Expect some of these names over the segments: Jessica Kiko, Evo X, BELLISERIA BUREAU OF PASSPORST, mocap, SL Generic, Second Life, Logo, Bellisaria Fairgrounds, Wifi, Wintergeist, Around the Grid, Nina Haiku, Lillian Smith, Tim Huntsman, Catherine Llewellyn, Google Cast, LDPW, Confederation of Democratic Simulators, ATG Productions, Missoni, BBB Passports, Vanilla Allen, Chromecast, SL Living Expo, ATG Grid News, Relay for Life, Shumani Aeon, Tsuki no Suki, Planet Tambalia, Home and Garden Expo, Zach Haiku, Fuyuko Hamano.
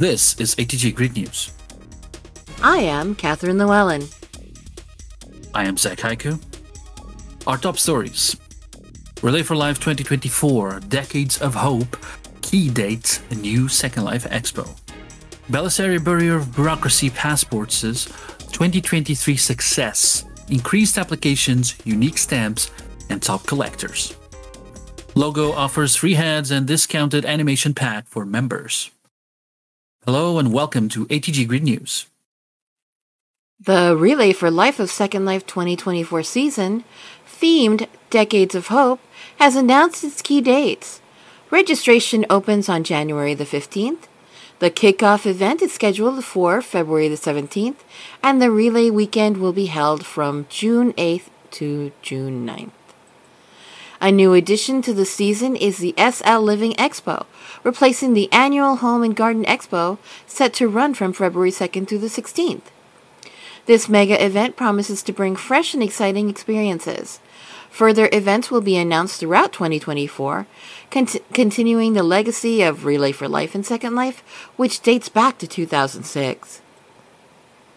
This is ATG Grid News. I am Catherine Llewellyn. I am Zach Haiku. Our top stories. Relay for Life 2024, Decades of Hope, key date, a new Second Life Expo. Bellisaria Bureau of Bureaucracy Passports' 2023 success, increased applications, unique stamps, and top collectors. Logo offers free heads and discounted animation pack for members. Hello and welcome to ATG Grid News. The Relay for Life of Second Life 2024 season, themed Decades of Hope, has announced its key dates. Registration opens on January the 15th. The kickoff event is scheduled for February the 17th, and the relay weekend will be held from June 8th to June 9th. A new addition to the season is the SL Living Expo, replacing the annual Home and Garden Expo, set to run from February 2nd through the 16th. This mega event promises to bring fresh and exciting experiences. Further events will be announced throughout 2024, continuing the legacy of Relay for Life and Second Life, which dates back to 2006.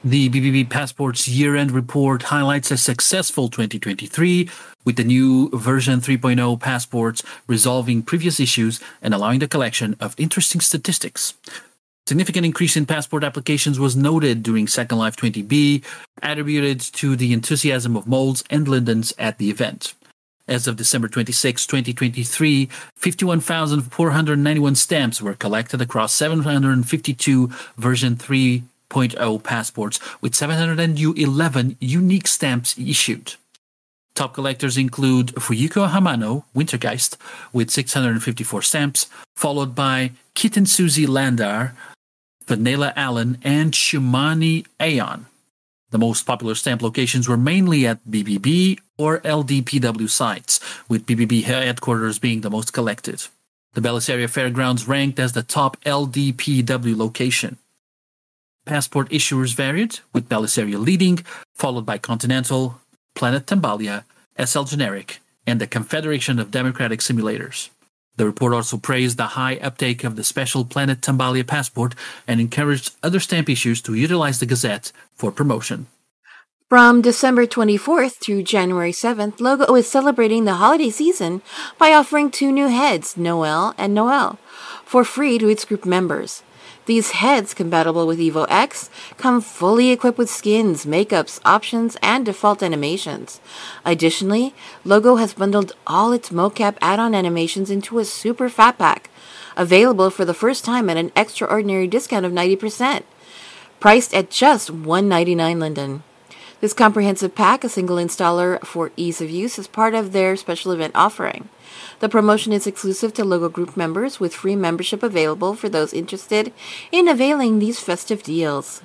The BBB Passports year-end report highlights a successful 2023, with the new version 3.0 passports resolving previous issues and allowing the collection of interesting statistics. Significant increase in passport applications was noted during Second Life 20B, attributed to the enthusiasm of Molds and Lindens at the event. As of December 26, 2023, 51,491 stamps were collected across 752 version 3.0 passports, with 711 unique stamps issued. Top collectors include Fuyuko Hamano, Wintergeist, with 654 stamps, followed by Kitensuzy Landar, Vanilla Allen, and Shumani Aeon. The most popular stamp locations were mainly at BBB or LDPW sites, with BBB headquarters being the most collected. The Bellisaria Fairgrounds ranked as the top LDPW location. Passport issuers varied, with Bellisaria leading, followed by Continental, Planet Tambalia, SL Generic, and the Confederation of Democratic Simulators. The report also praised the high uptake of the special Planet Tambalia passport and encouraged other stamp issues to utilize the Gazette for promotion. From December 24th through January 7th, Logo is celebrating the holiday season by offering two new heads, Noel and Noel, for free to its group members. These heads, compatible with Evo X, come fully equipped with skins, makeups, options, and default animations. Additionally, Logo has bundled all its mocap add-on animations into a super fat pack, available for the first time at an extraordinary discount of 90%, priced at just $199 Linden. This comprehensive pack, a single installer for ease of use, is part of their special event offering. The promotion is exclusive to Logo Group members, with free membership available for those interested in availing these festive deals.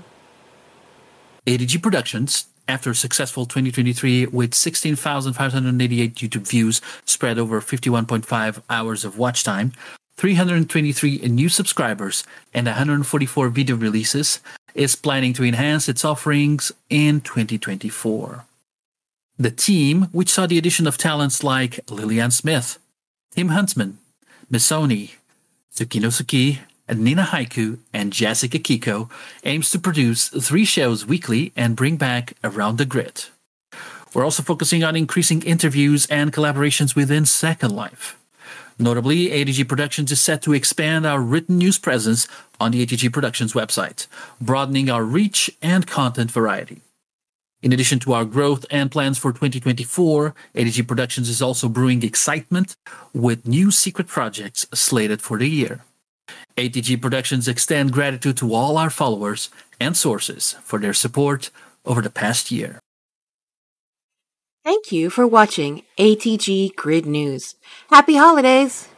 ATG Productions, after a successful 2023 with 16,588 YouTube views spread over 51.5 hours of watch time, 323 new subscribers, and 144 video releases, is planning to enhance its offerings in 2024. The team, which saw the addition of talents like Lillian Smith, Tim Huntsman, Missoni, Tsuki no Suki, Nina Haiku, and Jessica Kiko, aims to produce 3 shows weekly and bring back Around the Grid. We're also focusing on increasing interviews and collaborations within Second Life. Notably, ATG Productions is set to expand our written news presence on the ATG Productions website, broadening our reach and content variety. In addition to our growth and plans for 2024, ATG Productions is also brewing excitement with new secret projects slated for the year. ATG Productions extends gratitude to all our followers and sources for their support over the past year. Thank you for watching ATG Grid News. Happy holidays!